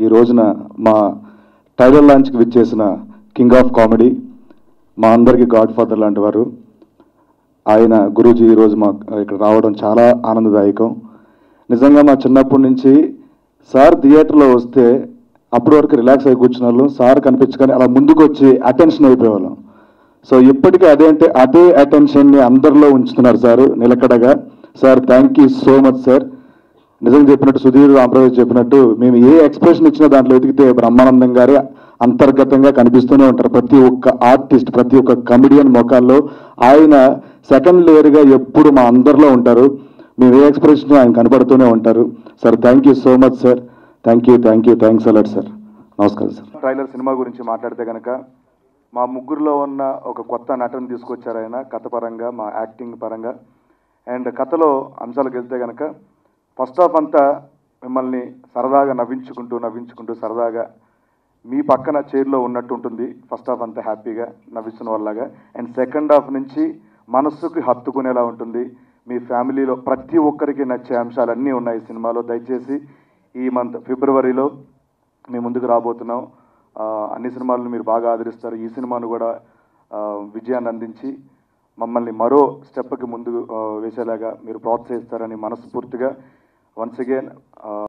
ఈ రోజున మా టైలర్ లాంచ్కి విచ్చేసిన కింగ్ ఆఫ్ కామెడీ, మా అందరికీ గాడ్ ఫాదర్ లాంటి వారు ఆయన గురూజీ ఈరోజు మా ఇక్కడ రావడం చాలా ఆనందదాయకం. నిజంగా మా చిన్నప్పటి నుంచి సార్ థియేటర్లో వస్తే అప్పటి వరకు రిలాక్స్ అయి కూర్చున్న వాళ్ళు సార్ కనిపించగానే అలా ముందుకు వచ్చి అటెన్షన్ అయిపోయేవాళ్ళం. సో ఇప్పటికీ అదే అటెన్షన్ని అందరిలో ఉంచుతున్నారు సార్ నిలకడగా. Sir thank you so much sir. నిజంగా చెప్పినట్టు సుధీర్ రామరాజు చెప్పినట్టు మేము ఏ ఎక్స్ప్రెషన్ ఇచ్చినా దాంట్లో వెతికితే బ్రహ్మానందం గారు అంతర్గతంగా కనిపిస్తూనే ఉంటారు. ప్రతి ఒక్క ఆర్టిస్ట్, ప్రతి ఒక్క కమెడియన్ మొఖాల్లో ఆయన సెకండ్ లేయర్గా ఎప్పుడు మా అందరిలో ఉంటారు. మేము ఏ ఎక్స్ప్రెషన్ ఆయన కనపడుతూనే ఉంటారు. Sir thank you so much sir. Thank you thanks a lot sir. నమస్కారం సార్. ట్రైలర్ సినిమా గురించి మాట్లాడితే కనుక మా ముగ్గురులో ఉన్న ఒక కొత్త నటన తీసుకొచ్చారు ఆయన, కథ పరంగా మా యాక్టింగ్ పరంగా. అండ్ కథలో అంశాలకు వెళ్తే కనుక ఫస్ట్ హాఫ్ అంతా మిమ్మల్ని సరదాగా నవ్వించుకుంటూ సరదాగా మీ పక్కన చైర్లో ఉన్నట్టు ఉంటుంది. ఫస్ట్ హాఫ్ అంతా హ్యాపీగా నవ్విస్తున్న వాళ్ళలాగా. అండ్ సెకండ్ హాఫ్ నుంచి మనస్సుకి హత్తుకునేలా ఉంటుంది. మీ ఫ్యామిలీలో ప్రతి ఒక్కరికి నచ్చే అంశాలన్నీ ఉన్నాయి సినిమాలో. దయచేసి ఈ మంత్ ఫిబ్రవరిలో మీ ముందుకు రాబోతున్నాం. అన్ని సినిమాలను మీరు బాగా ఆదరిస్తారు. ఈ సినిమాను కూడా విజయాన్ని అందించి మమ్మల్ని మరో స్టెప్కి ముందుకు వేసేలాగా మీరు ప్రోత్సహిస్తారని మనస్ఫూర్తిగా వన్స్ అగైన్